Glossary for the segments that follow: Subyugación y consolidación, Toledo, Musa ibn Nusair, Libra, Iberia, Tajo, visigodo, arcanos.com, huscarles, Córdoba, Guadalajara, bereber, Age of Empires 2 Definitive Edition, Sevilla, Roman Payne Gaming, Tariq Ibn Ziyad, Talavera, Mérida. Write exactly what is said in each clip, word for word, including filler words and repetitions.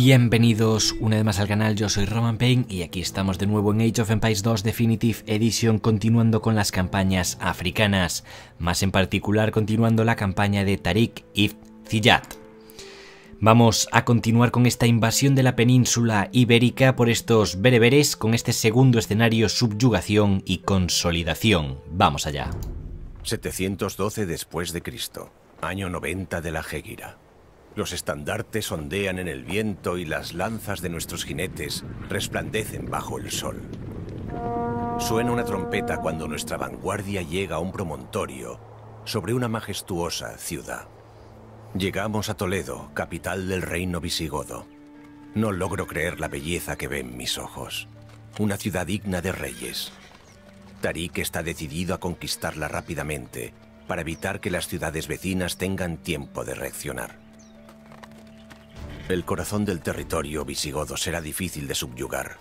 Bienvenidos una vez más al canal, yo soy Roman Payne y aquí estamos de nuevo en Age of Empires dos Definitive Edition, continuando con las campañas africanas, más en particular continuando la campaña de Tariq Ibn Ziyad. Vamos a continuar con esta invasión de la península ibérica por estos bereberes con este segundo escenario, subyugación y consolidación. Vamos allá. setecientos doce después de Cristo, año noventa de la Hegira. Los estandartes ondean en el viento y las lanzas de nuestros jinetes resplandecen bajo el sol. Suena una trompeta cuando nuestra vanguardia llega a un promontorio sobre una majestuosa ciudad. Llegamos a Toledo, capital del reino visigodo. No logro creer la belleza que ven mis ojos. Una ciudad digna de reyes. Tariq está decidido a conquistarla rápidamente para evitar que las ciudades vecinas tengan tiempo de reaccionar. El corazón del territorio visigodo será difícil de subyugar.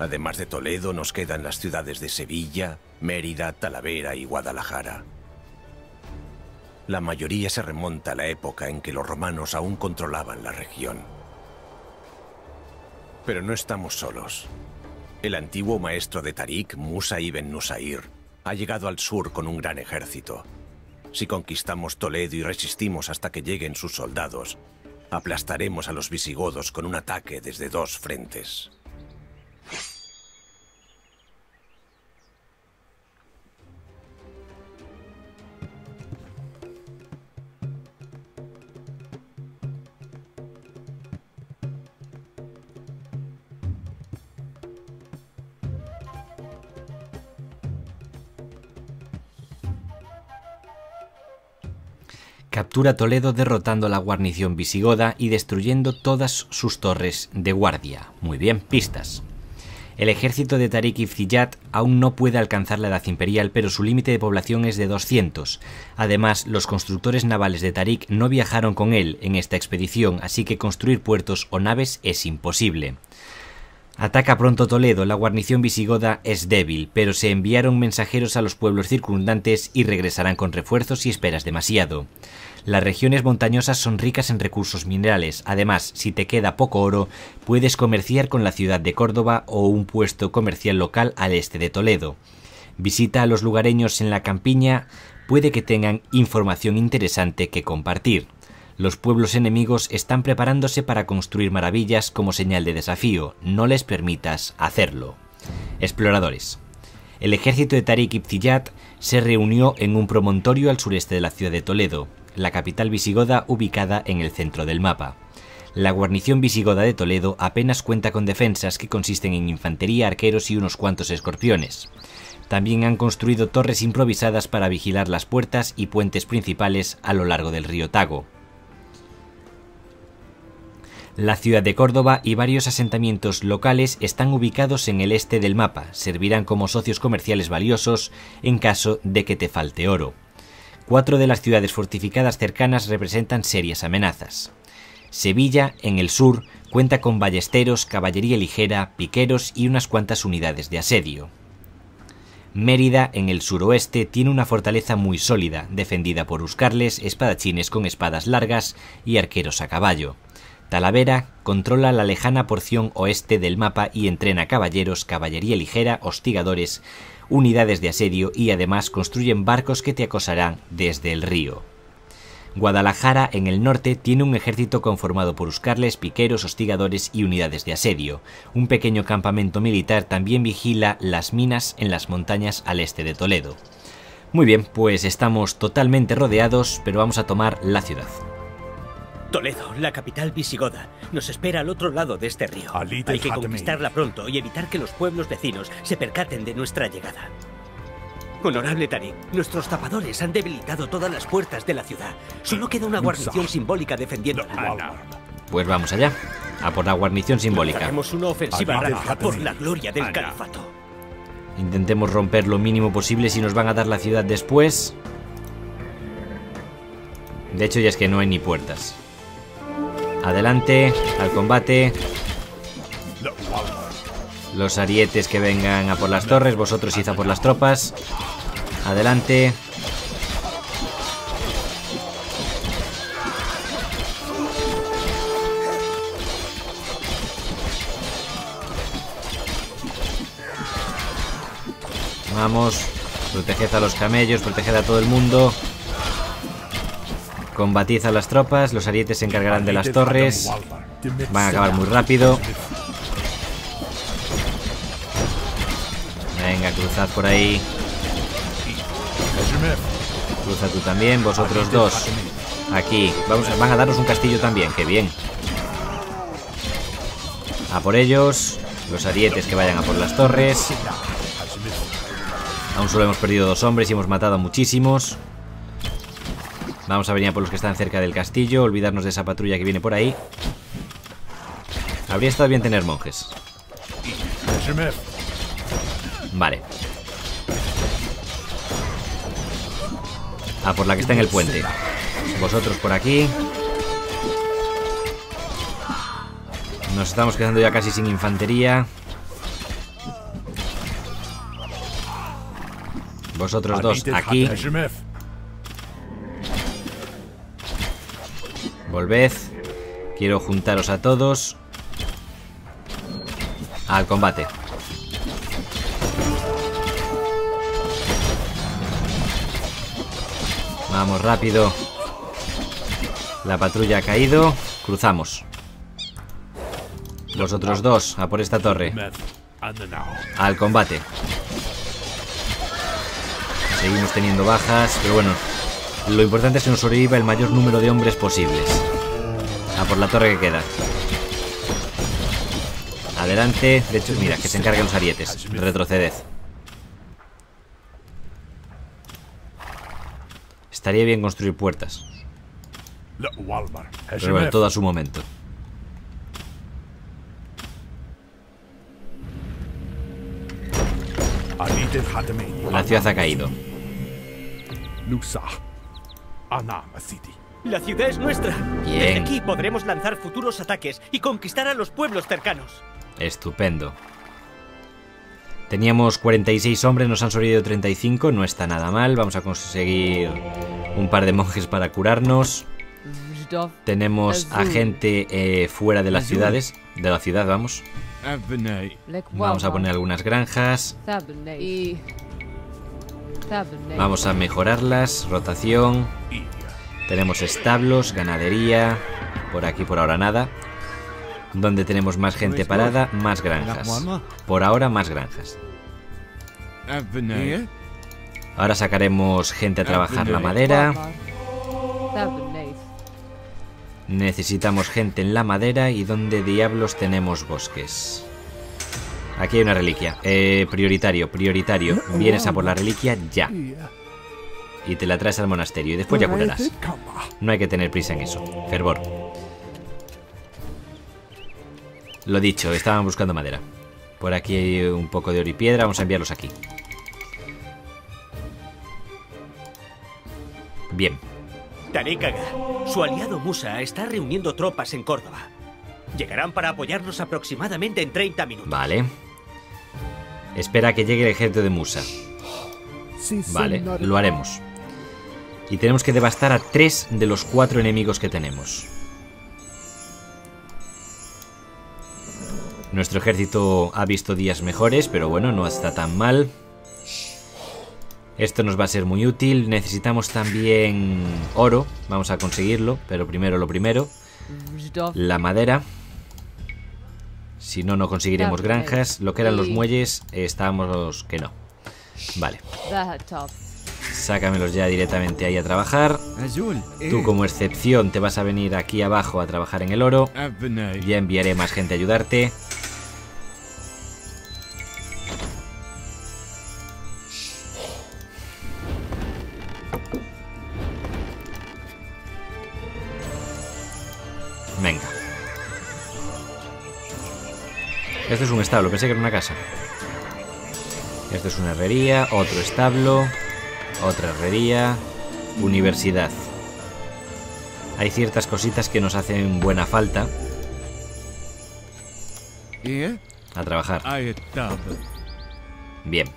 Además de Toledo, nos quedan las ciudades de Sevilla, Mérida, Talavera y Guadalajara. La mayoría se remonta a la época en que los romanos aún controlaban la región. Pero no estamos solos. El antiguo maestro de Tariq, Musa ibn Nusair, ha llegado al sur con un gran ejército. Si conquistamos Toledo y resistimos hasta que lleguen sus soldados, aplastaremos a los visigodos con un ataque desde dos frentes. Captura Toledo derrotando a la guarnición visigoda y destruyendo todas sus torres de guardia. Muy bien, pistas. El ejército de Tariq Ibn Ziyad aún no puede alcanzar la edad imperial, pero su límite de población es de doscientos. Además, los constructores navales de Tariq no viajaron con él en esta expedición, así que construir puertos o naves es imposible. Ataca pronto Toledo, la guarnición visigoda es débil, pero se enviaron mensajeros a los pueblos circundantes y regresarán con refuerzos si esperas demasiado. Las regiones montañosas son ricas en recursos minerales, además, si te queda poco oro, puedes comerciar con la ciudad de Córdoba o un puesto comercial local al este de Toledo. Visita a los lugareños en la campiña, puede que tengan información interesante que compartir. Los pueblos enemigos están preparándose para construir maravillas como señal de desafío. No les permitas hacerlo. Exploradores. El ejército de Tariq Ibn Ziyad se reunió en un promontorio al sureste de la ciudad de Toledo, la capital visigoda ubicada en el centro del mapa. La guarnición visigoda de Toledo apenas cuenta con defensas que consisten en infantería, arqueros y unos cuantos escorpiones. También han construido torres improvisadas para vigilar las puertas y puentes principales a lo largo del río Tajo. La ciudad de Córdoba y varios asentamientos locales están ubicados en el este del mapa, servirán como socios comerciales valiosos en caso de que te falte oro. Cuatro de las ciudades fortificadas cercanas representan serias amenazas. Sevilla, en el sur, cuenta con ballesteros, caballería ligera, piqueros y unas cuantas unidades de asedio. Mérida, en el suroeste, tiene una fortaleza muy sólida, defendida por huscarles, espadachines con espadas largas y arqueros a caballo. Talavera controla la lejana porción oeste del mapa y entrena caballeros, caballería ligera, hostigadores, unidades de asedio y además construyen barcos que te acosarán desde el río. Guadalajara, en el norte, tiene un ejército conformado por huscarles, piqueros, hostigadores y unidades de asedio. Un pequeño campamento militar también vigila las minas en las montañas al este de Toledo. Muy bien, pues estamos totalmente rodeados, pero vamos a tomar la ciudad. Toledo, la capital visigoda, nos espera al otro lado de este río. Hay que conquistarla pronto y evitar que los pueblos vecinos se percaten de nuestra llegada. Honorable Tariq, nuestros tapadores han debilitado todas las puertas de la ciudad. Solo queda una guarnición simbólica defendiéndola. Pues vamos allá, a por la guarnición simbólica. Haremos una ofensiva rápida por la gloria del califato. Intentemos romper lo mínimo posible si nos van a dar la ciudad después. De hecho, ya es que no hay ni puertas. Adelante, al combate. Los arietes que vengan a por las torres, vosotros id a por las tropas. Adelante. Vamos. Proteged a los camellos, proteged a todo el mundo. Combatid a las tropas. Los arietes se encargarán de las torres. Van a acabar muy rápido. Venga, cruzad por ahí. Cruza tú también, vosotros dos. Aquí. Vamos, van a daros un castillo también, qué bien. A por ellos. Los arietes que vayan a por las torres. Aún solo hemos perdido dos hombres y hemos matado a muchísimos. Vamos a venir a por los que están cerca del castillo. Olvidarnos de esa patrulla que viene por ahí. Habría estado bien tener monjes. Vale. A por la que está en el puente. Vosotros por aquí. Nos estamos quedando ya casi sin infantería. Vosotros dos aquí. Volved. Quiero juntaros a todos. Al combate. Vamos rápido. La patrulla ha caído. Cruzamos. Vosotros dos, a por esta torre. Al combate. Seguimos teniendo bajas, pero bueno, lo importante es que nos sobreviva el mayor número de hombres posibles. A por la torre que queda. Adelante. De hecho, mira, que se encarguen los arietes. Retroceded. Estaría bien construir puertas. Pero bueno, todo a su momento. La ciudad ha caído. La ciudad es nuestra. Bien. Desde aquí podremos lanzar futuros ataques y conquistar a los pueblos cercanos. Estupendo. Teníamos cuarenta y seis hombres, nos han sobrevivido treinta y cinco, no está nada mal. Vamos a conseguir un par de monjes para curarnos. Tenemos a gente eh, fuera de las ciudades. De la ciudad, vamos. Vamos a poner algunas granjas. Vamos a mejorarlas. Rotación. Tenemos establos, ganadería. Por aquí por ahora nada. Donde tenemos más gente parada, más granjas. Por ahora más granjas. Ahora sacaremos gente a trabajar la madera. Necesitamos gente en la madera. Y donde diablos tenemos bosques. Aquí hay una reliquia. eh, Prioritario, prioritario. Vienes a por la reliquia ya. Y te la traes al monasterio. Y después ya curarás. No hay que tener prisa en eso. Fervor. Lo dicho, estaban buscando madera. Por aquí hay un poco de oro y piedra. Vamos a enviarlos aquí. Bien. Tariq Aga, su aliado Musa está reuniendo tropas en Córdoba. Llegarán para apoyarnos aproximadamente en treinta minutos. Vale. Espera a que llegue el ejército de Musa. Vale, lo haremos. Y tenemos que devastar a tres de los cuatro enemigos que tenemos. Nuestro ejército ha visto días mejores, pero bueno, no está tan mal. Esto nos va a ser muy útil. Necesitamos también oro. Vamos a conseguirlo, pero primero lo primero. La madera. Si no, no conseguiremos granjas. Lo que eran los muelles, estábamos que no. Vale. Sácamelos ya directamente ahí a trabajar. Tú como excepción te vas a venir aquí abajo a trabajar en el oro. Ya enviaré más gente a ayudarte. Venga. Esto es un establo, pensé que era una casa. Esto es una herrería, otro establo, otra herrería, universidad. Hay ciertas cositas que nos hacen buena falta. A trabajar. Bien.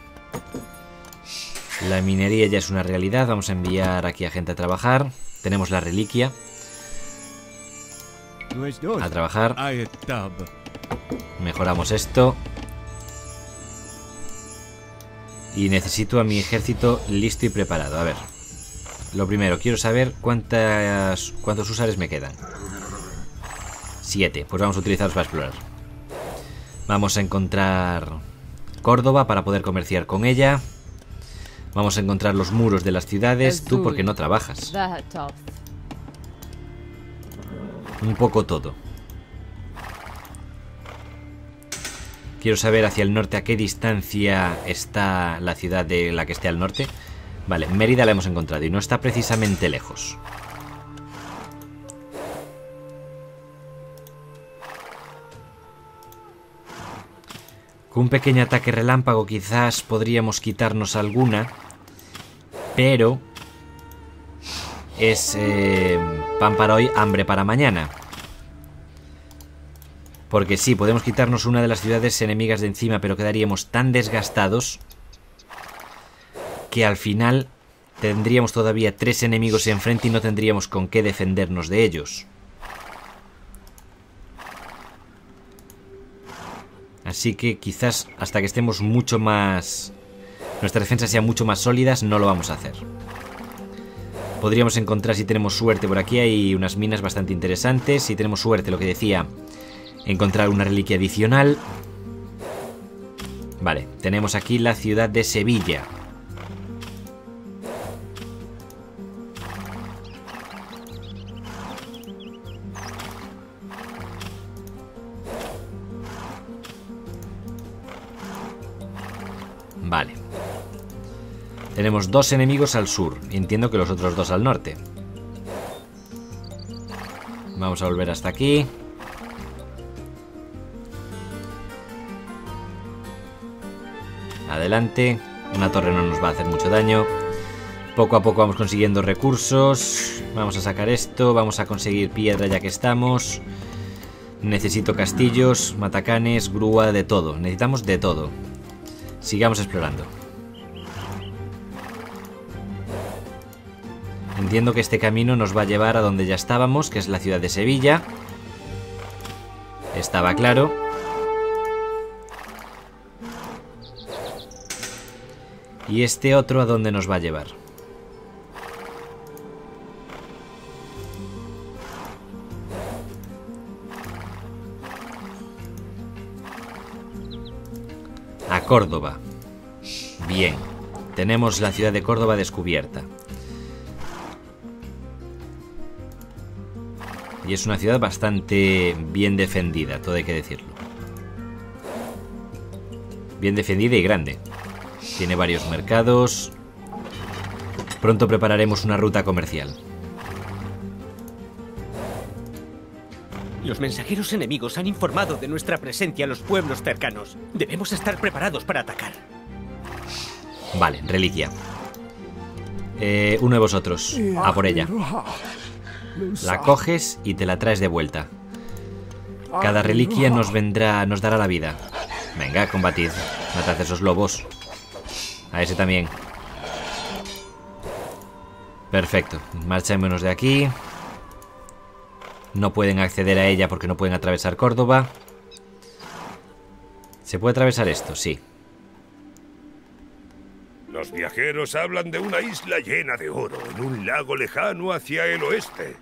La minería ya es una realidad. Vamos a enviar aquí a gente a trabajar. Tenemos la reliquia. A trabajar. Mejoramos esto. Y necesito a mi ejército listo y preparado. A ver, lo primero, quiero saber cuántas, cuántos húsares me quedan. Siete, pues vamos a utilizarlos para explorar. Vamos a encontrar Córdoba para poder comerciar con ella. Vamos a encontrar los muros de las ciudades. Tú porque no trabajas. Un poco todo. Quiero saber hacia el norte a qué distancia está la ciudad de la que esté al norte. Vale, Mérida la hemos encontrado y no está precisamente lejos. Con un pequeño ataque relámpago quizás podríamos quitarnos alguna, pero es eh, pan para hoy, hambre para mañana. Porque sí, podemos quitarnos una de las ciudades enemigas de encima, pero quedaríamos tan desgastados que al final tendríamos todavía tres enemigos enfrente y no tendríamos con qué defendernos de ellos. Así que quizás hasta que estemos mucho más... nuestra defensa sea mucho más sólidas, no lo vamos a hacer. Podríamos encontrar, si tenemos suerte, por aquí hay unas minas bastante interesantes. Si tenemos suerte, lo que decía... encontrar una reliquia adicional. Vale, tenemos aquí la ciudad de Sevilla. Vale. Tenemos dos enemigos al sur. Entiendo que los otros dos al norte. Vamos a volver hasta aquí. Adelante, una torre no nos va a hacer mucho daño. Poco a poco vamos consiguiendo recursos. Vamos a sacar esto, vamos a conseguir piedra ya que estamos. Necesito castillos, matacanes, grúa, de todo. Necesitamos de todo. Sigamos explorando. Entiendo que este camino nos va a llevar a donde ya estábamos, que es la ciudad de Sevilla. Estaba claro. Y este otro, ¿a dónde nos va a llevar? A Córdoba. Bien. Tenemos la ciudad de Córdoba descubierta. Y es una ciudad bastante bien defendida, todo hay que decirlo. Bien defendida y grande. Tiene varios mercados. Pronto prepararemos una ruta comercial. Los mensajeros enemigos han informado de nuestra presencia en los pueblos cercanos. Debemos estar preparados para atacar. Vale, reliquia. Eh, uno de vosotros. A por ella. La coges y te la traes de vuelta. Cada reliquia nos vendrá, nos dará la vida. Venga, combatid. Matad a esos lobos. A ese también. Perfecto. Marchémonos de aquí. No pueden acceder a ella porque no pueden atravesar Córdoba. ¿Se puede atravesar esto? Sí. Los viajeros hablan de una isla llena de oro en un lago lejano hacia el oeste.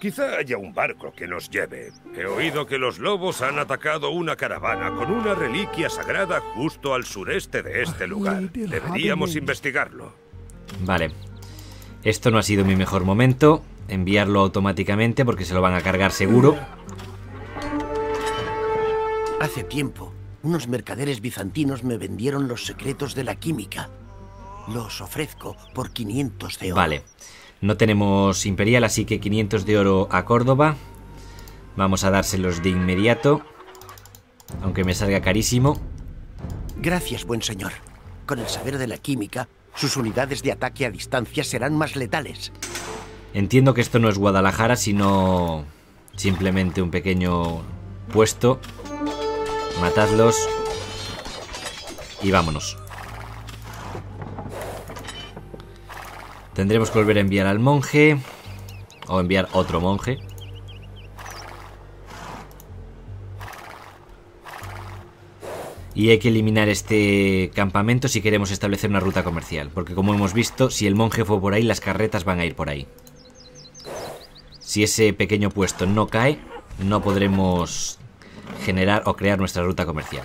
Quizá haya un barco que nos lleve. He oído que los lobos han atacado una caravana con una reliquia sagrada justo al sureste de este lugar. Deberíamos investigarlo. Vale. Esto no ha sido mi mejor momento. Enviarlo automáticamente porque se lo van a cargar seguro. Hace tiempo, unos mercaderes bizantinos me vendieron los secretos de la química. Los ofrezco por quinientos de oro. Vale. No tenemos imperial, así que quinientos de oro a Córdoba. Vamos a dárselos de inmediato, aunque me salga carísimo. Gracias, buen señor. Con el saber de la química, sus unidades de ataque a distancia serán más letales. Entiendo que esto no es Guadalajara, sino simplemente un pequeño puesto. Matadlos y vámonos. Tendremos que volver a enviar al monje. O enviar otro monje. y hay que eliminar este campamento si queremos establecer una ruta comercial, porque como hemos visto, si el monje fue por ahí, las carretas van a ir por ahí. Si ese pequeño puesto no cae, no podremos generar o crear nuestra ruta comercial.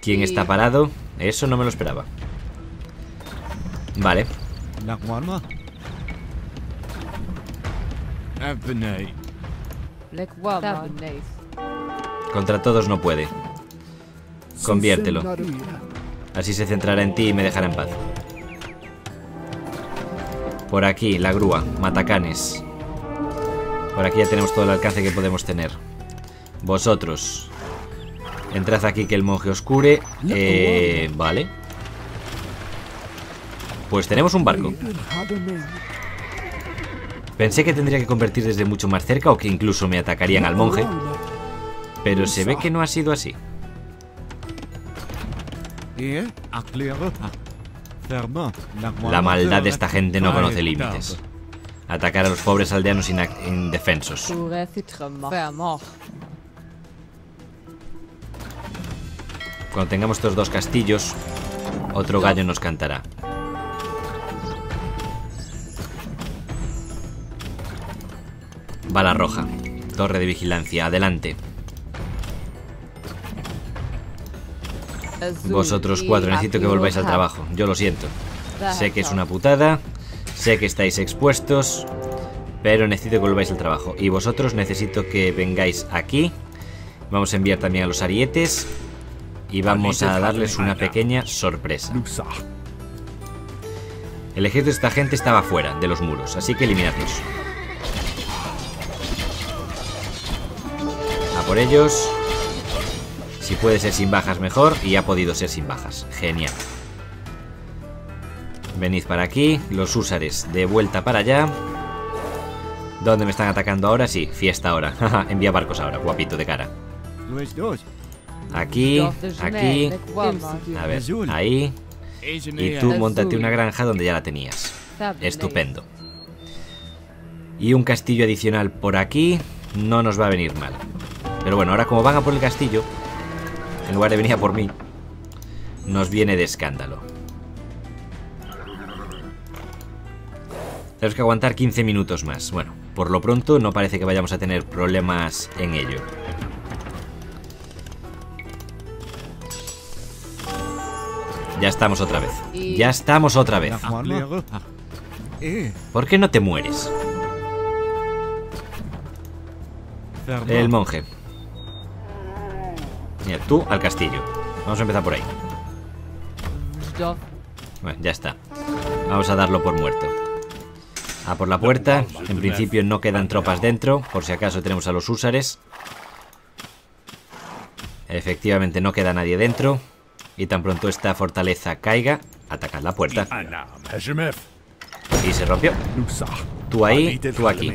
¿Quién está parado? Eso no me lo esperaba. Vale. Contra todos no puede. Conviértelo. Así se centrará en ti y me dejará en paz. Por aquí, la grúa, matacanes. Por aquí ya tenemos todo el alcance que podemos tener. Vosotros entrad aquí que el monje os cure. eh, Vale. Pues tenemos un barco. Pensé que tendría que convertir desde mucho más cerca o que incluso me atacarían al monje, pero se ve que no ha sido así. La maldad de esta gente no conoce límites. Atacar a los pobres aldeanos indefensos. Cuando tengamos estos dos castillos, otro gallo nos cantará. Bala roja, torre de vigilancia, adelante. Vosotros cuatro, necesito que volváis al trabajo. Yo lo siento. Sé que es una putada, sé que estáis expuestos, pero necesito que volváis al trabajo. Y vosotros necesito que vengáis aquí. Vamos a enviar también a los arietes y vamos a darles una pequeña sorpresa. El ejército de esta gente estaba fuera de los muros, así que eliminadlos. Por ellos, si puede ser sin bajas mejor, y ha podido ser sin bajas, genial. Venid para aquí, los húsares de vuelta para allá. ¿Dónde me están atacando ahora? Sí, fiesta ahora. Envía barcos ahora, guapito de cara. Aquí, aquí, a ver, ahí. Y tú móntate una granja donde ya la tenías. Estupendo. Y un castillo adicional por aquí no nos va a venir mal. Pero bueno, ahora como van a por el castillo, en lugar de venir a por mí, nos viene de escándalo. Tenemos que aguantar quince minutos más. Bueno, por lo pronto no parece que vayamos a tener problemas en ello. Ya estamos otra vez. Ya estamos otra vez. ¿Por qué no te mueres? El monje. Mira, tú al castillo. Vamos a empezar por ahí. Bueno, ya está. Vamos a darlo por muerto. A por la puerta. En principio no quedan tropas dentro. Por si acaso tenemos a los húsares. Efectivamente no queda nadie dentro. Y tan pronto esta fortaleza caiga, atacad la puerta. Y se rompió. Tú ahí, tú aquí.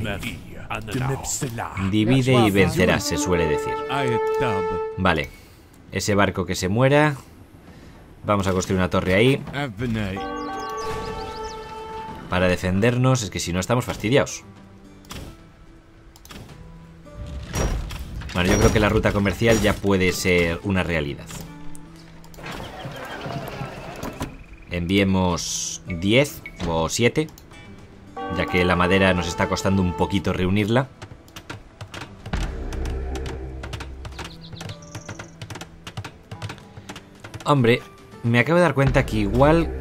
Divide y vencerás, se suele decir. Vale. Ese barco que se muera. Vamos a construir una torre ahí para defendernos. Es que si no estamos fastidiados. Bueno, yo creo que la ruta comercial ya puede ser una realidad. Enviemos diez o siete, ya que la madera nos está costando un poquito reunirla. Hombre, me acabo de dar cuenta que igual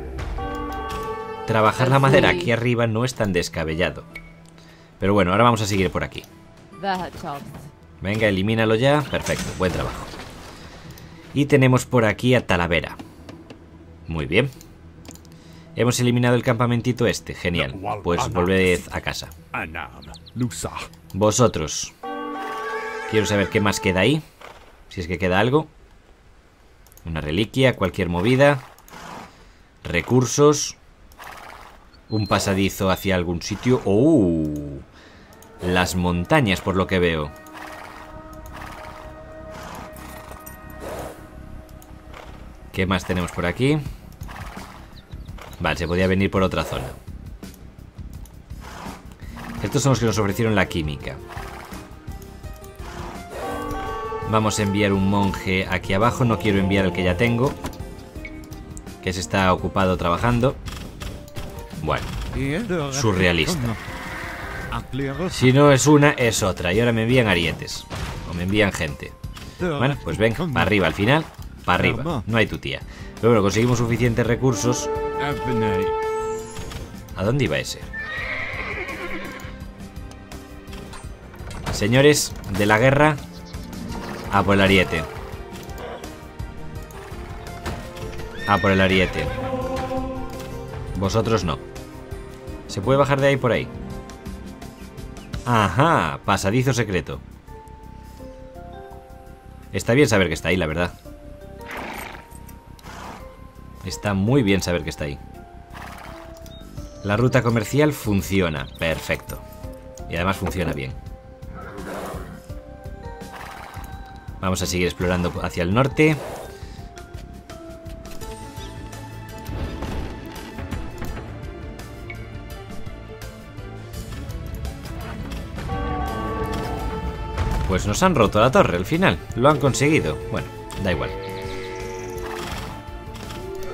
trabajar la madera aquí arriba no es tan descabellado. Pero bueno, ahora vamos a seguir por aquí. Venga, elimínalo ya. Perfecto, buen trabajo. Y tenemos por aquí a Talavera. Muy bien. Hemos eliminado el campamentito este, genial. Pues volved a casa. Vosotros. Quiero saber qué más queda ahí. Si es que queda algo. Una reliquia, cualquier movida. Recursos. Un pasadizo hacia algún sitio. ¡Oh! Las montañas, por lo que veo. ¿Qué más tenemos por aquí? Vale, se podía venir por otra zona. Estos son los que nos ofrecieron la química. Vamos a enviar un monje aquí abajo. No quiero enviar el que ya tengo, que se está ocupado trabajando. Bueno, surrealista. Si no es una, es otra. Y ahora me envían arietes. O me envían gente. Bueno, pues venga, para arriba al final. Para arriba, no hay tutía. Pero bueno, conseguimos suficientes recursos. ¿A dónde iba ese? Señores de la guerra, a por el ariete. A por el ariete. Vosotros no. ¿Se puede bajar de ahí por ahí? Ajá, pasadizo secreto. Está bien saber que está ahí, la verdad. Está muy bien saber que está ahí. La ruta comercial funciona, perfecto. Y además funciona bien. Vamos a seguir explorando hacia el norte. Pues nos han roto la torre al final. Lo han conseguido. Bueno, da igual.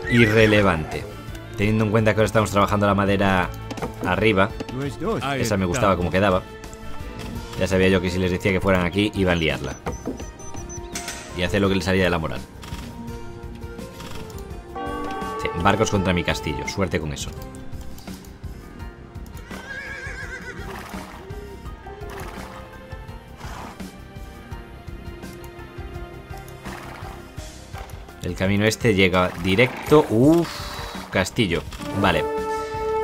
Irrelevante. Teniendo en cuenta que ahora estamos trabajando la madera arriba. Esa me gustaba como quedaba. Ya sabía yo que si les decía que fueran aquí iban a liarla. Y hacer lo que le salía de la moral. Sí, barcos contra mi castillo. Suerte con eso. El camino este llega directo. Uff, castillo. Vale.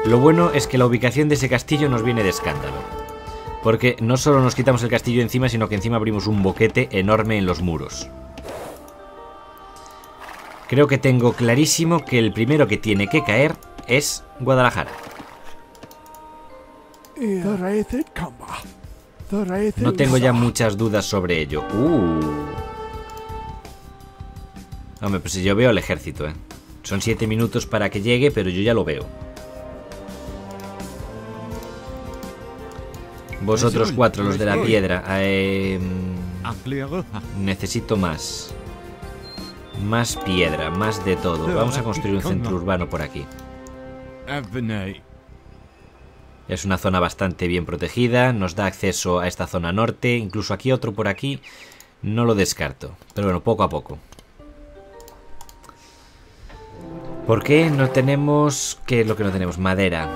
Lo bueno es que la ubicación de ese castillo nos viene de escándalo. Porque no solo nos quitamos el castillo encima, sino que encima abrimos un boquete enorme en los muros. Creo que tengo clarísimo que el primero que tiene que caer es Guadalajara. No tengo ya muchas dudas sobre ello. Uh. Hombre, pues si yo veo el ejército, ¿eh? Son siete minutos para que llegue, pero yo ya lo veo. Vosotros cuatro, los de la piedra. Eh, necesito más. Más piedra, más de todo. Vamos a construir un centro urbano por aquí. Es una zona bastante bien protegida. Nos da acceso a esta zona norte. Incluso aquí otro por aquí. No lo descarto. Pero bueno, poco a poco. ¿Por qué no tenemos? ¿Qué es lo que no tenemos? Madera.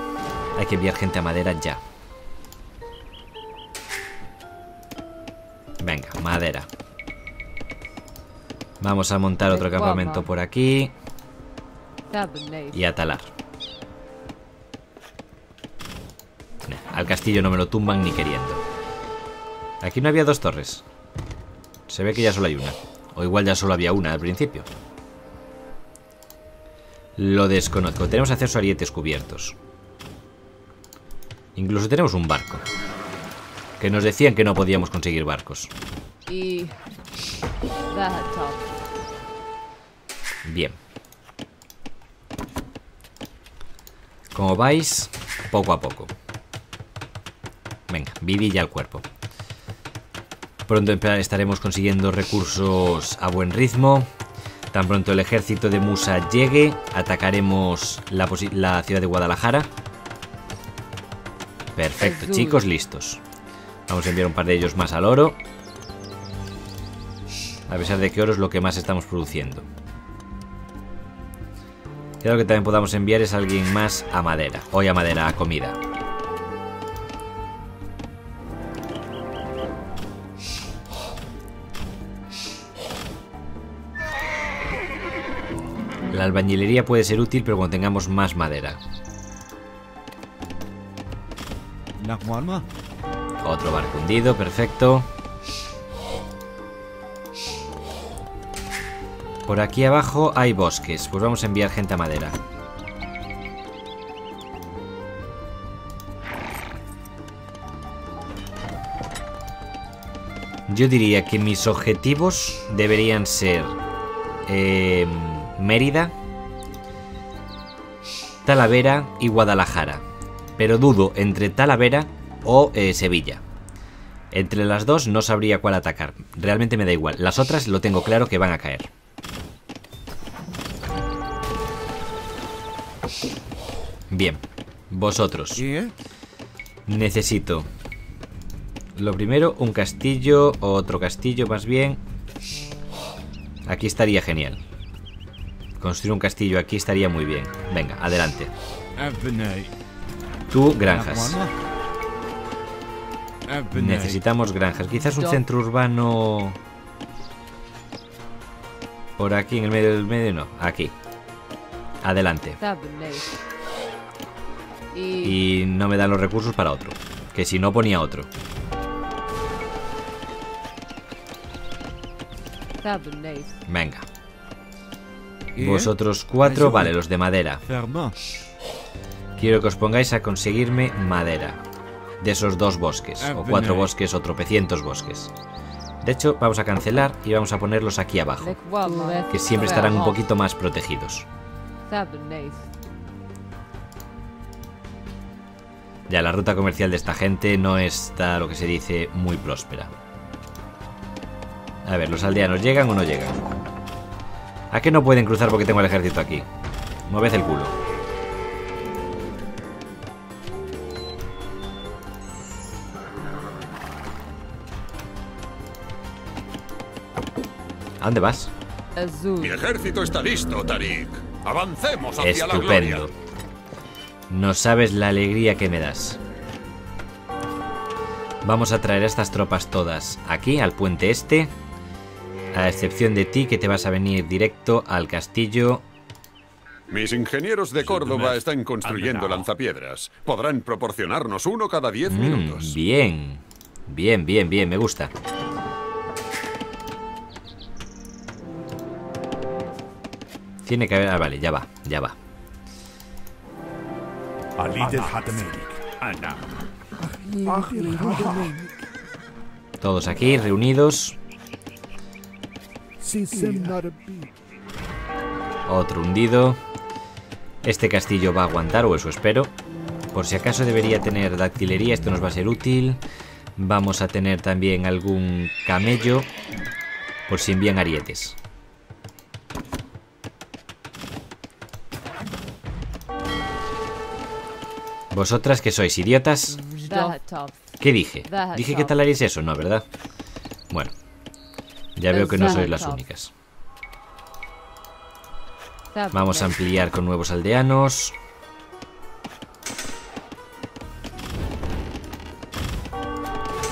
Hay que enviar gente a madera ya. Venga, madera. Vamos a montar otro campamento por aquí. Y a talar. Nah, al castillo no me lo tumban ni queriendo. Aquí no había dos torres. Se ve que ya solo hay una. O igual ya solo había una al principio. Lo desconozco. Tenemos acceso a arietes cubiertos. Incluso tenemos un barco. Que nos decían que no podíamos conseguir barcos. Bien. Como vais, poco a poco. Venga, vidilla al cuerpo. Pronto estaremos consiguiendo recursos a buen ritmo. Tan pronto el ejército de Musa llegue, atacaremos la, la ciudad de Guadalajara. Perfecto, chicos, listos. Vamos a enviar un par de ellos más al oro. A pesar de que oro es lo que más estamos produciendo. Claro que también podamos enviar es a alguien más a madera. Hoy a madera, a comida. La albañilería puede ser útil, pero cuando tengamos más madera. Otro barco hundido, perfecto. Por aquí abajo hay bosques, pues vamos a enviar gente a madera. Yo diría que mis objetivos deberían ser... Eh, Mérida, Talavera y Guadalajara. Pero dudo entre Talavera o eh, Sevilla. Entre las dos no sabría cuál atacar. Realmente me da igual. Las otras lo tengo claro que van a caer. Bien. Vosotros. Necesito... Lo primero, un castillo. Otro castillo más bien. Aquí estaría genial. Construir un castillo aquí estaría muy bien. Venga, adelante. Tú, granjas. Necesitamos granjas. Quizás un centro urbano. Por aquí, en el medio del medio, no. Aquí. Adelante. Y no me dan los recursos para otro. Que si no ponía otro. Venga. Vosotros cuatro, vale, los de madera. Quiero que os pongáis a conseguirme madera. De esos dos bosques, o cuatro bosques, o tropecientos bosques. De hecho, vamos a cancelar y vamos a ponerlos aquí abajo, que siempre estarán un poquito más protegidos. Ya, la ruta comercial de esta gente no está, lo que se dice, muy próspera. A ver, ¿los aldeanos llegan o no llegan? ¿A qué no pueden cruzar porque tengo el ejército aquí? Moved el culo. ¿A dónde vas? Mi ejército está listo, Tariq. Avancemos hacia la gloria. Estupendo. No sabes la alegría que me das. Vamos a traer a estas tropas todas aquí, al puente este. A excepción de ti, que te vas a venir directo al castillo. Mis ingenieros de Córdoba están construyendo lanzapiedras. Podrán proporcionarnos uno cada diez mm, minutos. Bien. Bien, bien, bien. Me gusta. Tiene que haber... Ah, vale, ya va, ya va. Todos aquí, reunidos. Otro hundido. Este castillo va a aguantar, o eso espero. Por si acaso debería tener dactilería, esto nos va a ser útil. Vamos a tener también algún camello, por si envían arietes. ¿Vosotras que sois idiotas? ¿Qué dije? ¿Dije que tal haréis eso? No, ¿verdad? Bueno, ya veo que no sois las únicas. Vamos a ampliar con nuevos aldeanos.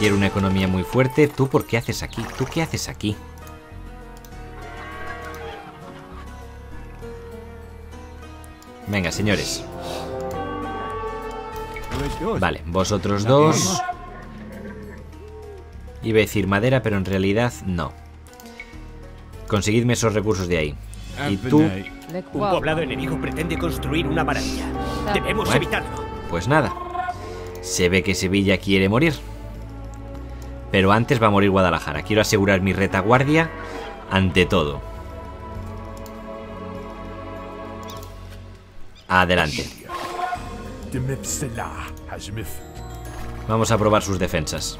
Quiero una economía muy fuerte. ¿Tú por qué haces aquí? ¿Tú qué haces aquí? Venga, señores. Vale, vosotros dos. Iba a decir madera, pero en realidad no. Conseguidme esos recursos de ahí. Y tú... Un poblado enemigo pretende construir una maravilla. Debemos bueno, evitarlo. Pues nada. Se ve que Sevilla quiere morir. Pero antes va a morir Guadalajara. Quiero asegurar mi retaguardia ante todo. Adelante. Vamos a probar sus defensas.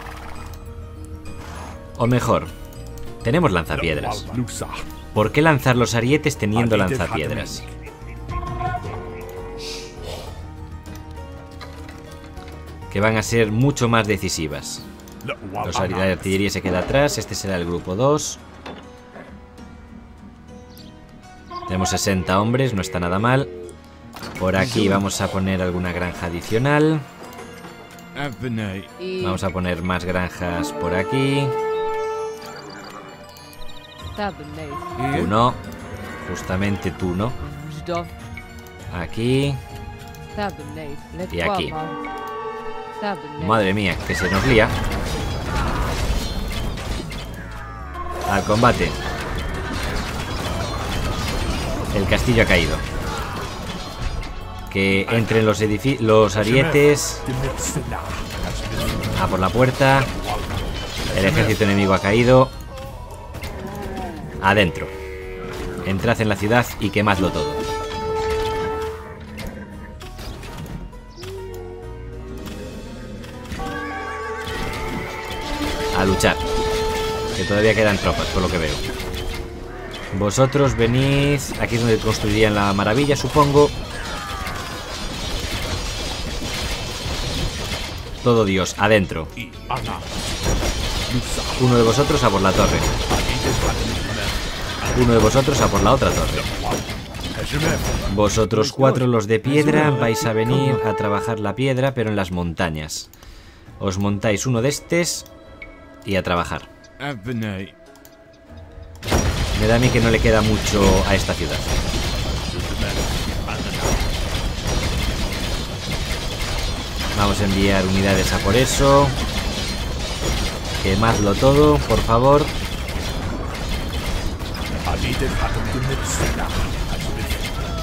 O mejor, tenemos lanzapiedras. ¿Por qué lanzar los arietes teniendo lanzapiedras? Que van a ser mucho más decisivas. Los artillería se queda atrás. Este será el grupo dos. Tenemos sesenta hombres, no está nada mal. Por aquí vamos a poner alguna granja adicional. Vamos a poner más granjas por aquí. Tú no. Justamente tú no. Aquí. Y aquí. Madre mía, que se nos lía. Al combate. El castillo ha caído. Que entren los edificios, los arietes. A por la puerta. El ejército enemigo ha caído. Adentro. Entrad en la ciudad y quemadlo todo. a luchar, que todavía quedan tropas, por lo que veo. Vosotros venid. Aquí es donde construirían la maravilla, supongo. Todo Dios, adentro. Uno de vosotros a por la torre. Uno de vosotros a por la otra torre. Vosotros cuatro, los de piedra, vais a venir a trabajar la piedra, pero en las montañas. Os montáis uno de estos y a trabajar. Me da a mí que no le queda mucho a esta ciudad. Vamos a enviar unidades a por eso. Quemadlo todo, por favor.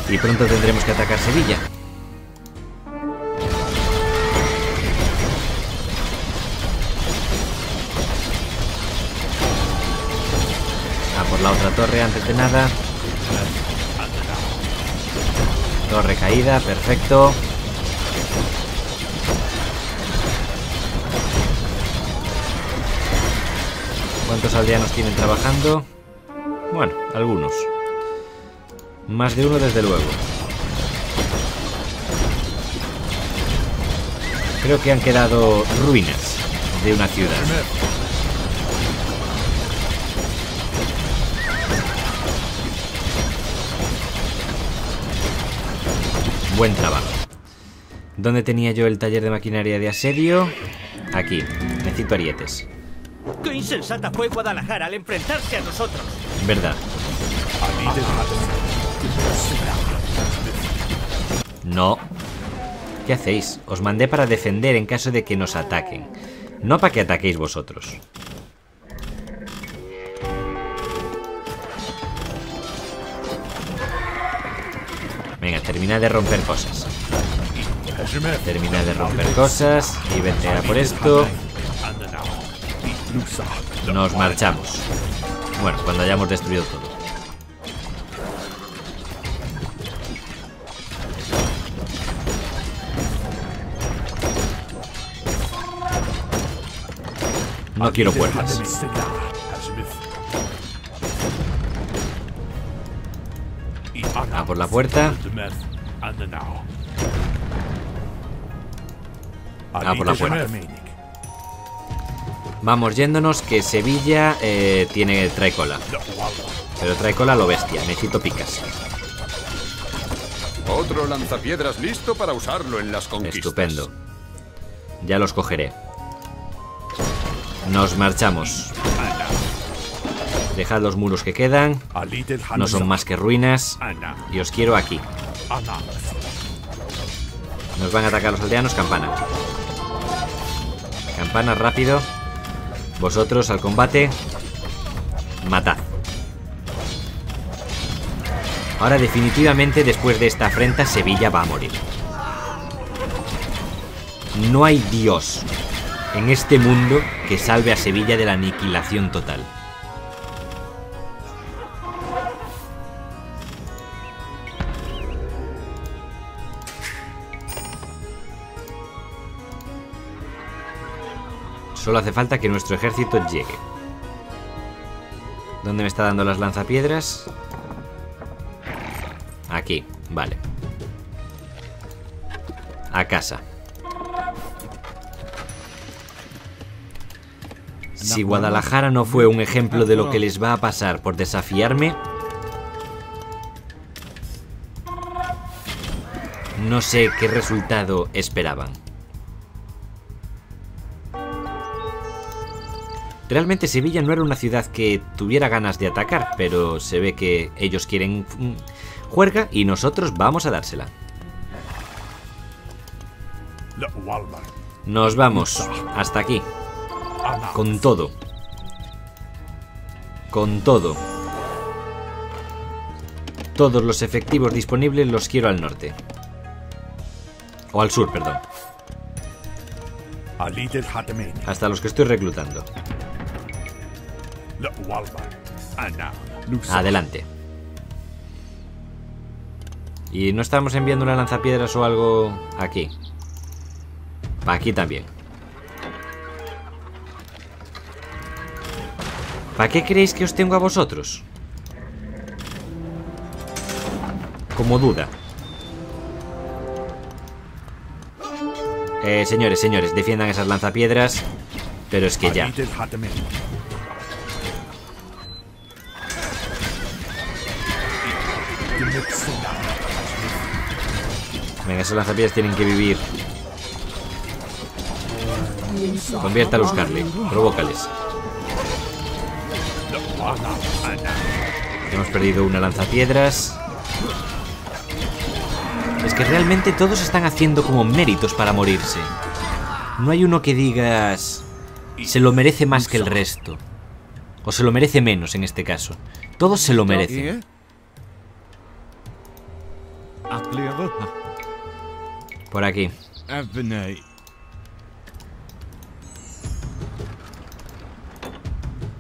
Y pronto tendremos que atacar Sevilla. A por la otra torre antes de nada. Torre caída, perfecto. ¿Cuántos aldeanos tienen trabajando? Bueno, algunos. Más de uno, desde luego. Creo que han quedado ruinas de una ciudad. Buen trabajo. ¿Dónde tenía yo el taller de maquinaria de asedio? Aquí. Necesito arietes. ¡Qué insensata fue Guadalajara al enfrentarse a nosotros! Verdad. No. ¿Qué hacéis? Os mandé para defender en caso de que nos ataquen, no para que ataquéis vosotros. Venga, terminad de romper cosas. Terminad de romper cosas y vete a por esto. Nos marchamos. Bueno, cuando hayamos destruido todo. No quiero puertas. A por la puerta. A por la puerta. Vamos yéndonos, que Sevilla eh, tiene trae cola. Pero trae cola a lo bestia. Necesito picas. Otro lanzapiedras listo para usarlo en las conquistas. Estupendo. Ya los cogeré. Nos marchamos. Dejad los muros que quedan. No son más que ruinas. Y os quiero aquí. Nos van a atacar los aldeanos. Campana. Campana, rápido. Vosotros al combate. Matad. Ahora definitivamente, después de esta afrenta, Sevilla va a morir. No hay Dios en este mundo que salve a Sevilla de la aniquilación total. Solo hace falta que nuestro ejército llegue. ¿Dónde me está dando las lanzapiedras? Aquí, vale. A casa. Si Guadalajara no fue un ejemplo de lo que les va a pasar por desafiarme, no sé qué resultado esperaban. Realmente Sevilla no era una ciudad que tuviera ganas de atacar, pero se ve que ellos quieren juerga y nosotros vamos a dársela. Nos vamos. Hasta aquí. Con todo. Con todo. Todos los efectivos disponibles los quiero al norte. O al sur, perdón. Hasta los que estoy reclutando. Adelante. Y no estamos enviando una lanzapiedras o algo aquí. Aquí también. ¿Para qué creéis que os tengo a vosotros? Como duda. Eh, señores, señores, defiendan esas lanzapiedras. Pero es que ya. Venga, esas lanzapiedras tienen que vivir. Conviértalos, Carly. Provócales. Hemos perdido una lanzapiedras. Es que realmente todos están haciendo como méritos para morirse. No hay uno que digas se lo merece más que el resto. O se lo merece menos en este caso. Todos se lo merecen. Por aquí.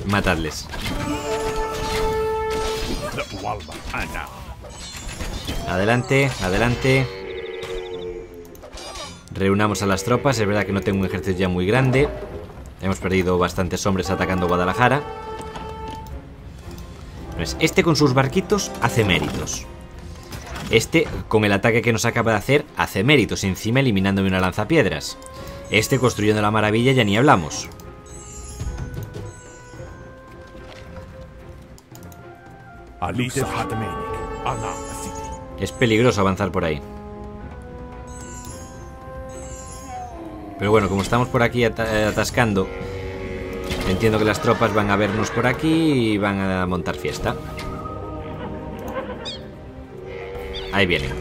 Matadles. Adelante, adelante. Reunamos a las tropas. Es verdad que no tengo un ejército ya muy grande. Hemos perdido bastantes hombres atacando Guadalajara. Este con sus barquitos hace méritos. Este con el ataque que nos acaba de hacer hace méritos. Encima eliminándome una lanzapiedras. Este construyendo la maravilla ya ni hablamos. Es peligroso avanzar por ahí. Pero bueno, como estamos por aquí atascando, entiendo que las tropas van a vernos por aquí y van a montar fiesta. Ahí vienen.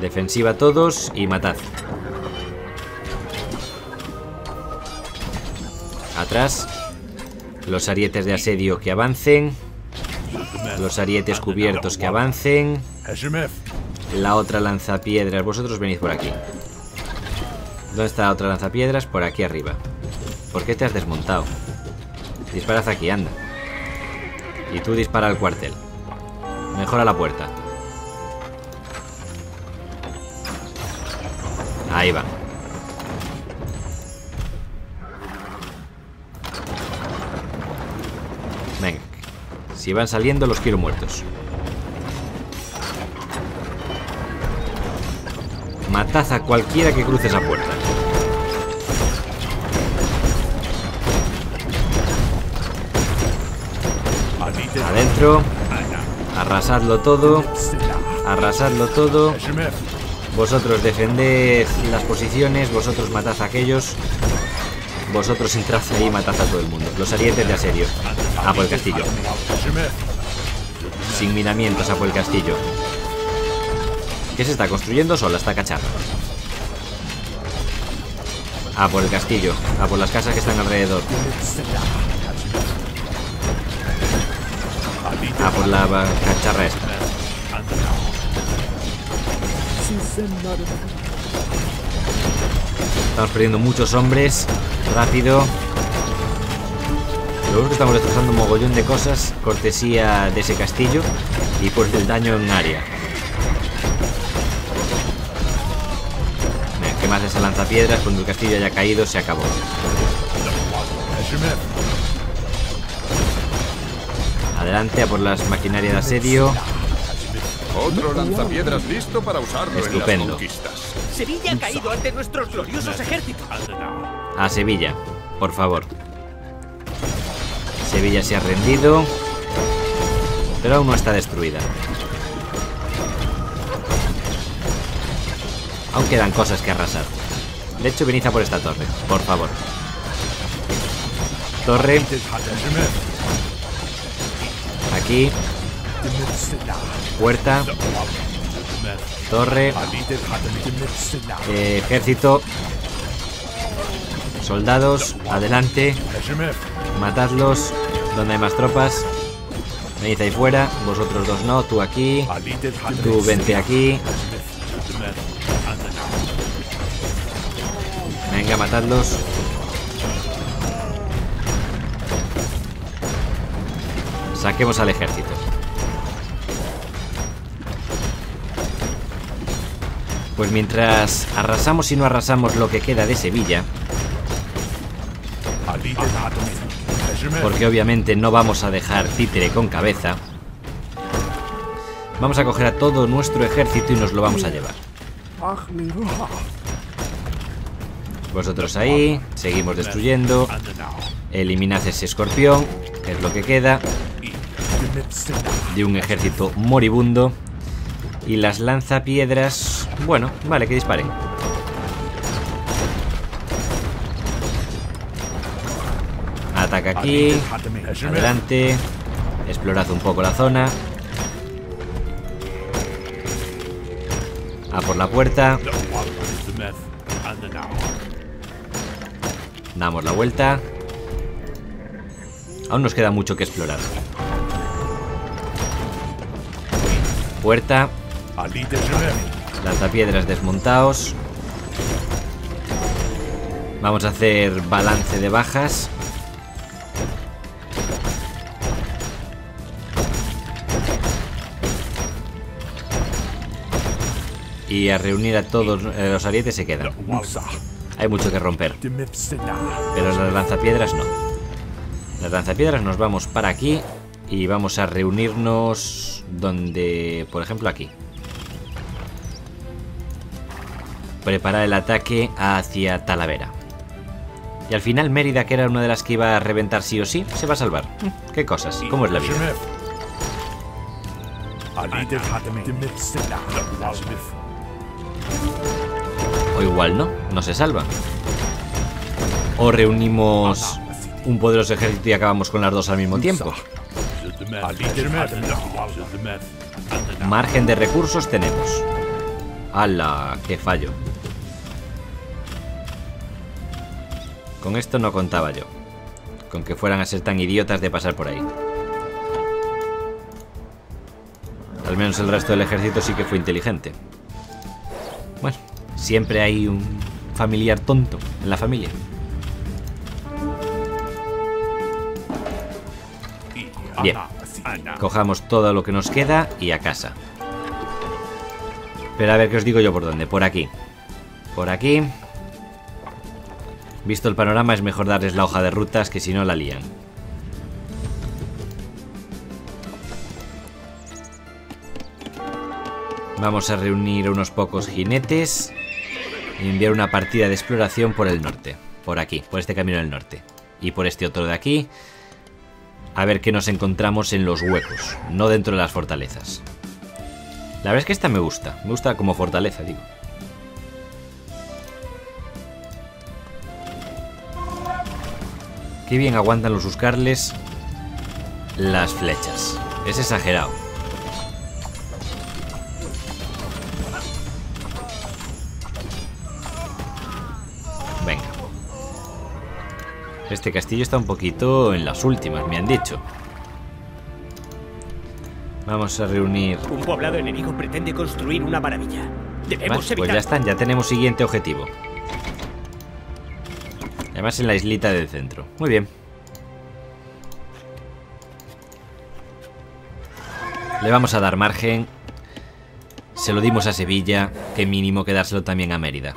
Defensiva a todos y matad. Atrás. Los arietes de asedio que avancen. Los arietes cubiertos que avancen. La otra lanzapiedras. Vosotros venid por aquí. ¿Dónde está la otra lanzapiedras? Por aquí arriba. ¿Por qué te has desmontado? Disparad aquí, anda. Y tú dispara al cuartel. Mejora la puerta. Ahí va. Venga. Si van saliendo los quiero muertos. Matad a cualquiera que cruce esa puerta. Adentro. Arrasadlo todo. Arrasadlo todo. Vosotros defended las posiciones. Vosotros matad a aquellos. Vosotros entrad ahí y matad a todo el mundo. Los arietes de asedio. A por el castillo. Sin minamientos, a por el castillo. ¿Qué se está construyendo sola esta cacharra? A por el castillo. A por las casas que están alrededor. A por la cacharra esta. Estamos perdiendo muchos hombres. Rápido. Lo único que estamos destrozando un mogollón de cosas. Cortesía de ese castillo. Y por el daño en área. Mira, ¿qué más de esa lanzapiedras? Cuando el castillo haya caído se acabó. Adelante, a por las maquinarias de asedio. Otro lanzapiedras listo para usarlo. Estupendo. En las conquistas. Sevilla ha caído ante nuestros gloriosos ejércitos. A Sevilla, por favor. Sevilla se ha rendido, pero aún no está destruida. Aún quedan cosas que arrasar. De hecho, venid a por esta torre, por favor. Torre. Aquí. Puerta. Torre. Ejército. Soldados. Adelante. Matadlos. Donde hay más tropas. Venid ahí fuera. Vosotros dos no. Tú aquí. Tú vente aquí. Venga, matadlos. Saquemos al ejército. Pues mientras arrasamos y no arrasamos lo que queda de Sevilla, porque obviamente no vamos a dejar títere con cabeza. Vamos a coger a todo nuestro ejército y nos lo vamos a llevar. Vosotros ahí, seguimos destruyendo. Eliminad ese escorpión, que es lo que queda de un ejército moribundo. Y las lanzapiedras, bueno, vale, que disparen. Ataca aquí, adelante. Explorad un poco la zona. A por la puerta. Damos la vuelta. Aún nos queda mucho que explorar. Puerta. Lanzapiedras desmontados. Vamos a hacer balance de bajas. Y a reunir a todos eh, los arietes se quedan. Hay mucho que romper, pero las lanzapiedras no. Las lanzapiedras nos vamos para aquí y vamos a reunirnos donde, por ejemplo, aquí. Preparar el ataque hacia Talavera. Y al final Mérida, que era una de las que iba a reventar sí o sí, se va a salvar. Qué cosas, cómo es la vida. O igual no, no se salva. O reunimos un poderoso ejército y acabamos con las dos al mismo tiempo. Margen de recursos tenemos. ¡Hala! ¡Qué fallo! Con esto no contaba yo. Con que fueran a ser tan idiotas de pasar por ahí. Al menos el resto del ejército sí que fue inteligente. Bueno, siempre hay un familiar tonto en la familia. Bien, cojamos todo lo que nos queda y a casa. Pero a ver qué os digo yo por dónde, por aquí. Por aquí. Visto el panorama es mejor darles la hoja de rutas, que si no la lían. Vamos a reunir unos pocos jinetes y enviar una partida de exploración por el norte. Por aquí, por este camino del norte. Y por este otro de aquí. A ver qué nos encontramos en los huecos, no dentro de las fortalezas. La verdad es que esta me gusta. Me gusta como fortaleza, digo. Qué bien aguantan los huscarles las flechas. Es exagerado. Venga. Este castillo está un poquito en las últimas, me han dicho. Vamos a reunir. Un poblado enemigo pretende construir una maravilla. Debemos evitar... Pues ya están, ya tenemos siguiente objetivo. Además en la islita del centro. Muy bien. Le vamos a dar margen. Se lo dimos a Sevilla, que mínimo que dárselo también a Mérida.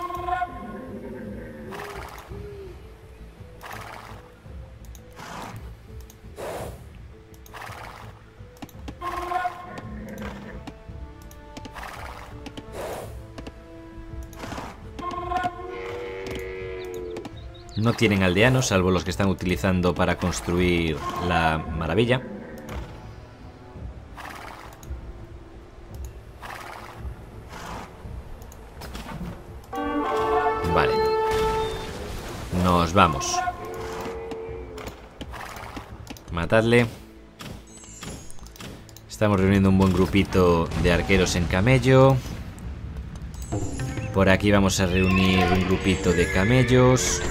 No tienen aldeanos, salvo los que están utilizando para construir la maravilla. Vale. Nos vamos. Matadle. Estamos reuniendo un buen grupito de arqueros en camello. Por aquí vamos a reunir un grupito de camellos.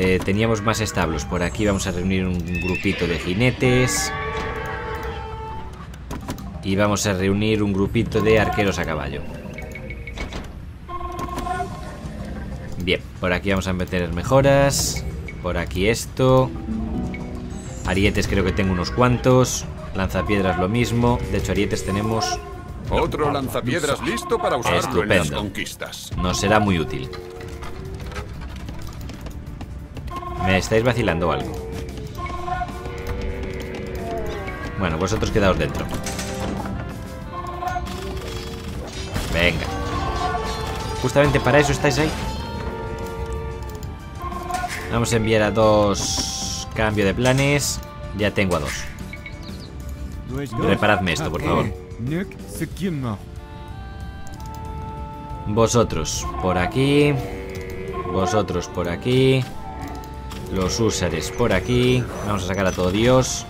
Eh, teníamos más establos. Por aquí vamos a reunir un grupito de jinetes. Y vamos a reunir un grupito de arqueros a caballo. Bien, por aquí vamos a meter mejoras. Por aquí esto. Arietes creo que tengo unos cuantos. Lanzapiedras lo mismo. De hecho arietes tenemos... Otro lanzapiedras listo para usarlo. Estupendo. En las conquistas. Nos será muy útil. me estáis vacilando algo. Bueno, vosotros quedaos dentro. Venga. Justamente para eso estáis ahí. Vamos a enviar a dos. Cambio de planes. Ya tengo a dos. Reparadme esto, por favor. Vosotros por aquí. Vosotros por aquí. Los húsares por aquí. Vamos a sacar a todo Dios.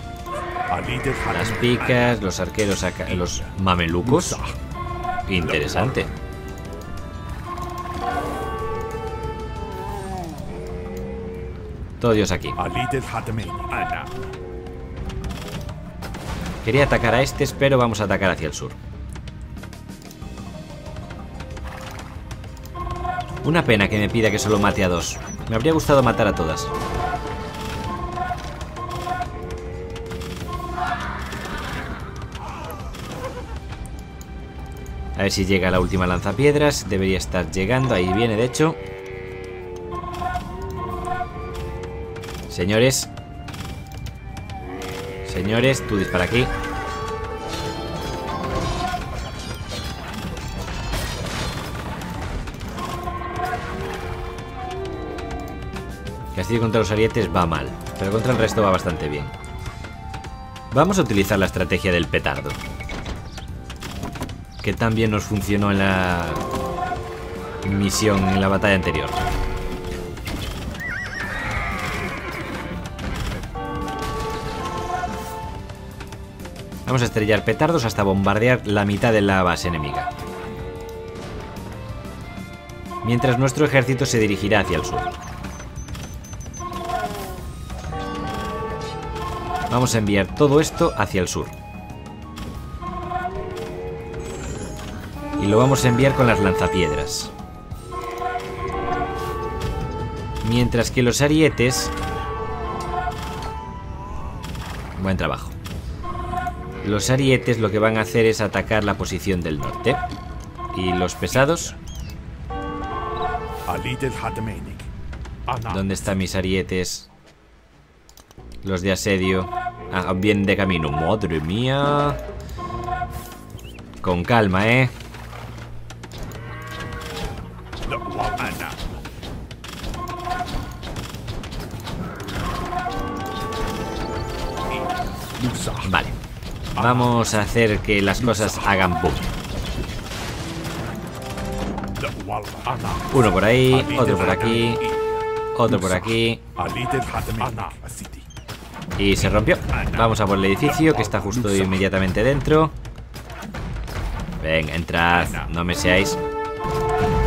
Las picas. Los arqueros acá. Los mamelucos. Interesante. Todo Dios aquí. Quería atacar a este, pero vamos a atacar hacia el sur. Una pena que me pida que solo mate a dos. Me habría gustado matar a todas. A ver si llega la última lanzapiedras. Debería estar llegando. Ahí viene, de hecho. Señores. Señores, tú dispara aquí. Castillo contra los arietes va mal, pero contra el resto va bastante bien. Vamos a utilizar la estrategia del petardo, que también nos funcionó en la misión, en la batalla anterior. Vamos a estrellar petardos hasta bombardear la mitad de la base enemiga. Mientras nuestro ejército se dirigirá hacia el sur. Vamos a enviar todo esto hacia el sur. Y lo vamos a enviar con las lanzapiedras. Mientras que los arietes... Buen trabajo. Los arietes lo que van a hacer es atacar la posición del norte. Y los pesados... ¿Dónde están mis arietes? Los de asedio... Ah, bien de camino. Madre mía. Con calma, eh. Vale. Vamos a hacer que las cosas hagan boom. Uno por ahí, otro por aquí, otro por aquí. Y se rompió. Vamos a por el edificio que está justo inmediatamente dentro. Venga, entrad, no me seáis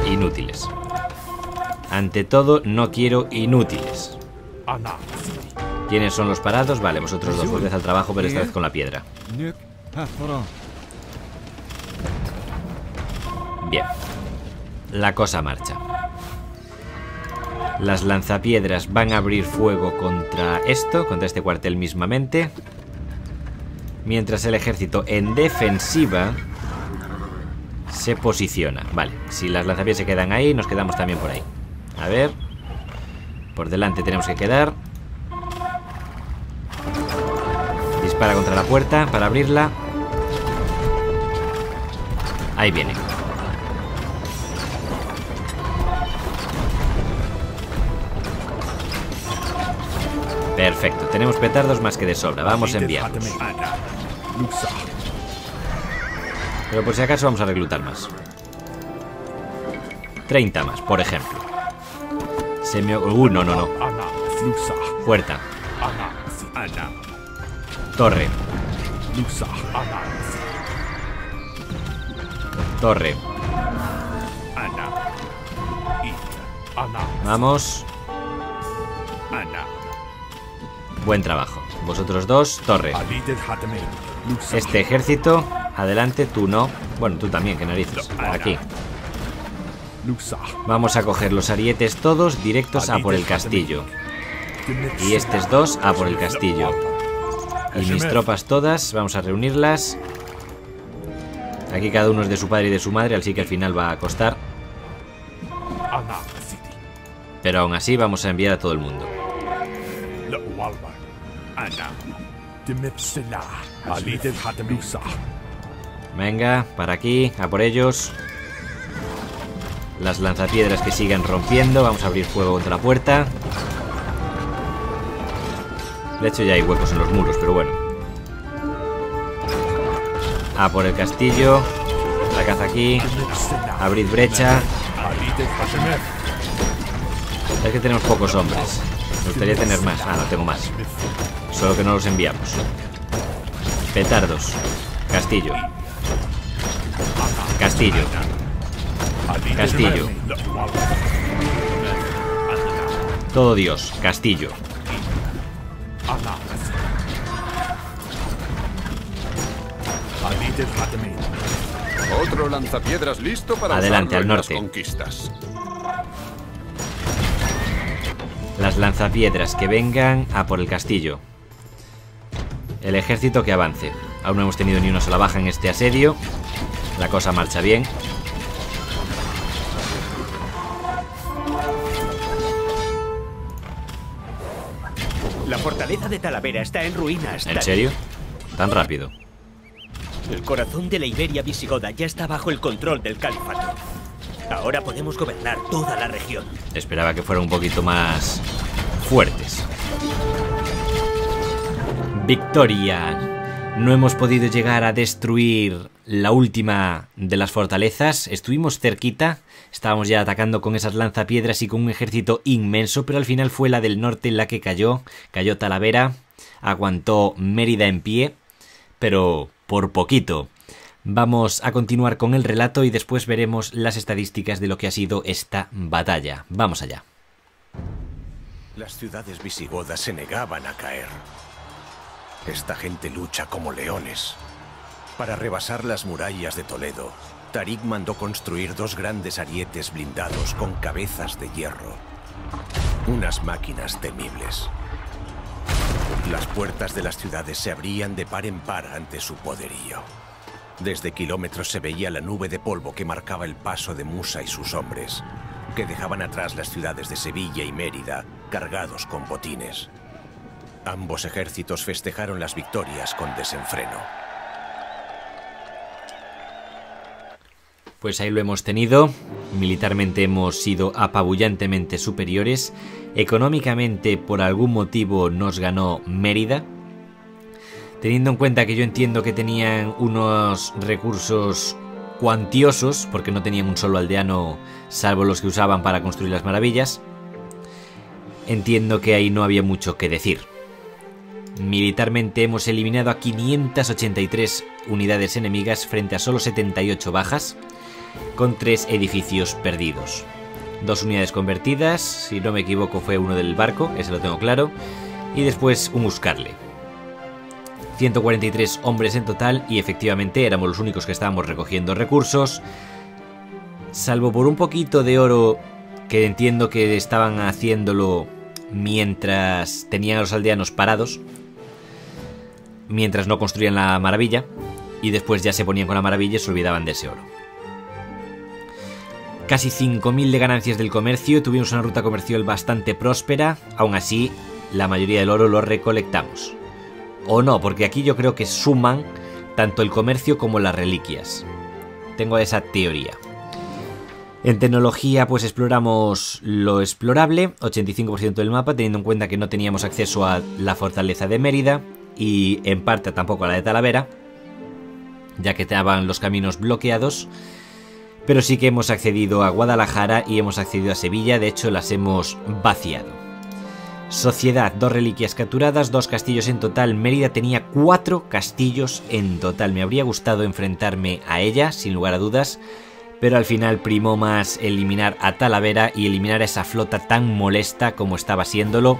inútiles. Ante todo, no quiero inútiles. ¿Quiénes son los parados? Vale, vosotros dos, volved al trabajo, pero esta vez con la piedra. Bien. La cosa marcha. Las lanzapiedras van a abrir fuego contra esto, contra este cuartel mismamente. Mientras el ejército en defensiva se posiciona. Vale, si las lanzapiedras se quedan ahí, nos quedamos también por ahí. A ver. Por delante tenemos que quedar. Para contra la puerta, para abrirla. Ahí viene. Perfecto, tenemos petardos más que de sobra. Vamos a enviarlos. Pero por si acaso vamos a reclutar más. treinta más, por ejemplo. Se me... Uh, no, no, no. Puerta. Torre. Torre. Vamos. Buen trabajo. Vosotros dos, torre. Este ejército, adelante, tú no. Bueno, tú también, que narices. Aquí. Vamos a coger los arietes todos directos a por el castillo. Y estos dos a por el castillo. Y mis tropas todas, vamos a reunirlas. Aquí cada uno es de su padre y de su madre, así que al final va a costar. Pero aún así vamos a enviar a todo el mundo. Venga, para aquí, a por ellos. Las lanzapiedras que siguen rompiendo. Vamos a abrir fuego contra la puerta. De hecho ya hay huecos en los muros, pero bueno. A por el castillo. La caza aquí. Abrid brecha. Es que tenemos pocos hombres. Me gustaría tener más. Ah, no tengo más. Solo que no los enviamos. Petardos. Castillo. Castillo. Castillo. Todo Dios. Castillo. Otro lanzapiedras listo para adelante al norte. Conquistas. Las lanzapiedras que vengan a por el castillo. El ejército que avance. Aún no hemos tenido ni una sola baja en este asedio. La cosa marcha bien. La fortaleza de Talavera está en ruinas. ¿En serio? Tan rápido. El corazón de la Iberia visigoda ya está bajo el control del califato. Ahora podemos gobernar toda la región. Esperaba que fueran un poquito más fuertes. Victoria. No hemos podido llegar a destruir la última de las fortalezas. Estuvimos cerquita. Estábamos ya atacando con esas lanzapiedras y con un ejército inmenso. Pero al final fue la del norte la que cayó. Cayó Talavera. Aguantó Mérida en pie. Pero... por poquito. Vamos a continuar con el relato y después veremos las estadísticas de lo que ha sido esta batalla. Vamos allá. Las ciudades visigodas se negaban a caer. Esta gente lucha como leones. Para rebasar las murallas de Toledo, Tariq mandó construir dos grandes arietes blindados con cabezas de hierro. Unas máquinas temibles. Las puertas de las ciudades se abrían de par en par ante su poderío. Desde kilómetros se veía la nube de polvo que marcaba el paso de Musa y sus hombres, que dejaban atrás las ciudades de Sevilla y Mérida, cargados con botines. Ambos ejércitos festejaron las victorias con desenfreno. Pues ahí lo hemos tenido. Militarmente hemos sido apabullantemente superiores. Económicamente, por algún motivo, nos ganó Mérida. Teniendo en cuenta que yo entiendo que tenían unos recursos cuantiosos, porque no tenían un solo aldeano, salvo los que usaban para construir las maravillas, entiendo que ahí no había mucho que decir. Militarmente hemos eliminado a quinientas ochenta y tres unidades enemigas frente a solo setenta y ocho bajas, con tres edificios perdidos, dos unidades convertidas, si no me equivoco fue uno del barco, ese lo tengo claro, y después un buscarle. ciento cuarenta y tres hombres en total y efectivamente éramos los únicos que estábamos recogiendo recursos, salvo por un poquito de oro que entiendo que estaban haciéndolo mientras tenían a los aldeanos parados, mientras no construían la maravilla, y después ya se ponían con la maravilla y se olvidaban de ese oro. Casi cinco mil de ganancias del comercio, tuvimos una ruta comercial bastante próspera, aún así la mayoría del oro lo recolectamos. O no, porque aquí yo creo que suman tanto el comercio como las reliquias. Tengo esa teoría. En tecnología pues exploramos lo explorable, ochenta y cinco por ciento del mapa, teniendo en cuenta que no teníamos acceso a la fortaleza de Mérida y en parte tampoco a la de Talavera, ya que estaban los caminos bloqueados. Pero sí que hemos accedido a Guadalajara y hemos accedido a Sevilla, de hecho las hemos vaciado. Sociedad, dos reliquias capturadas, dos castillos en total. Mérida tenía cuatro castillos en total. Me habría gustado enfrentarme a ella, sin lugar a dudas, pero al final primó más eliminar a Talavera y eliminar a esa flota tan molesta como estaba siéndolo.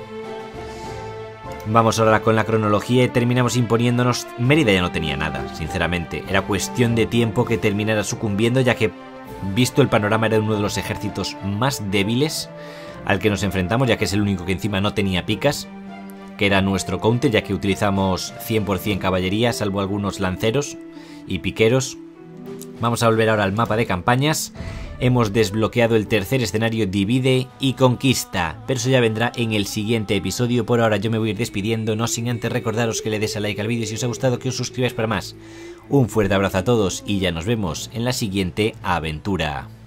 Vamos ahora con la cronología y terminamos imponiéndonos. Mérida ya no tenía nada, sinceramente. Era cuestión de tiempo que terminara sucumbiendo, ya que, visto el panorama, era uno de los ejércitos más débiles al que nos enfrentamos, ya que es el único que encima no tenía picas, que era nuestro counter, ya que utilizamos cien por cien caballería, salvo algunos lanceros y piqueros. Vamos a volver ahora al mapa de campañas. Hemos desbloqueado el tercer escenario, divide y conquista, pero eso ya vendrá en el siguiente episodio. Por ahora yo me voy a ir despidiendo, no sin antes recordaros que le des a like al vídeo si os ha gustado, que os suscribáis para más. Un fuerte abrazo a todos y ya nos vemos en la siguiente aventura.